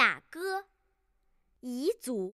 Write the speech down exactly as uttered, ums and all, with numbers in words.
打歌彝族。